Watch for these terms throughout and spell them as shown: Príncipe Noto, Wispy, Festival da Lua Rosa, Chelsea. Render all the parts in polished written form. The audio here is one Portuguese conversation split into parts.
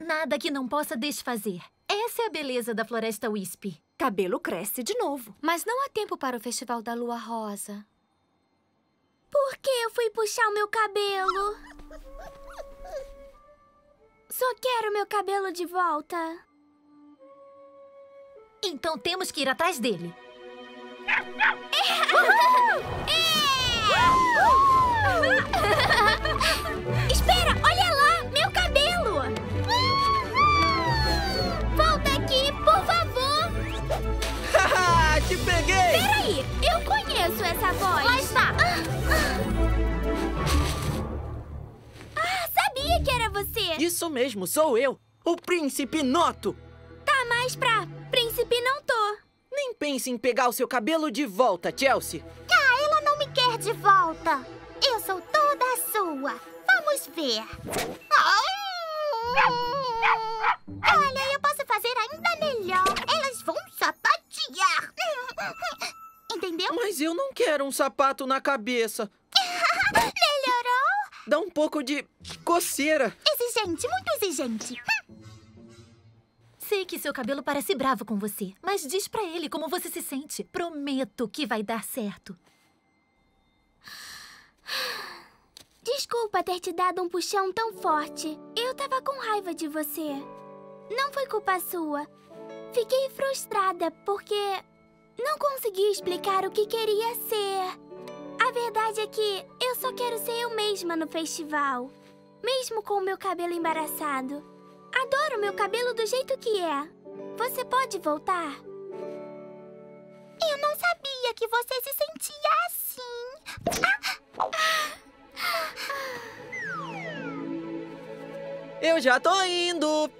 Nada que não possa desfazer. Essa é a beleza da floresta Wispy. Cabelo cresce de novo. Mas não há tempo para o Festival da Lua Rosa. Por que eu fui puxar o meu cabelo? Só quero meu cabelo de volta. Então temos que ir atrás dele. Espera, olha lá! Te peguei! Peraí, eu conheço essa voz! Lá está! Ah, sabia que era você! Isso mesmo, sou eu, o Príncipe Noto! Tá mais pra Príncipe não tô! Nem pense em pegar o seu cabelo de volta, Chelsea! Ah, ela não me quer de volta! Eu sou toda sua! Vamos ver! Olha, eu posso fazer ainda melhor! Elas vão sapatear! Entendeu? Mas eu não quero um sapato na cabeça. Melhorou? Dá um pouco de coceira. Exigente, muito exigente. Sei que seu cabelo parece bravo com você, mas diz pra ele como você se sente. Prometo que vai dar certo. Desculpa ter te dado um puxão tão forte. Eu tava com raiva de você. Não foi culpa sua. Fiquei frustrada porque não consegui explicar o que queria ser. A verdade é que eu só quero ser eu mesma no festival. Mesmo com o meu cabelo embaraçado. Adoro meu cabelo do jeito que é. Você pode voltar? Eu não sabia que você se sentia assim. Eu já tô indo!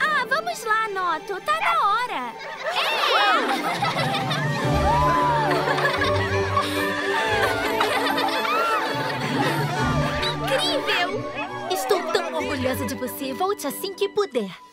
Ah, vamos lá, Noto. Tá na hora. Incrível! Estou tão orgulhosa de você. Volte assim que puder.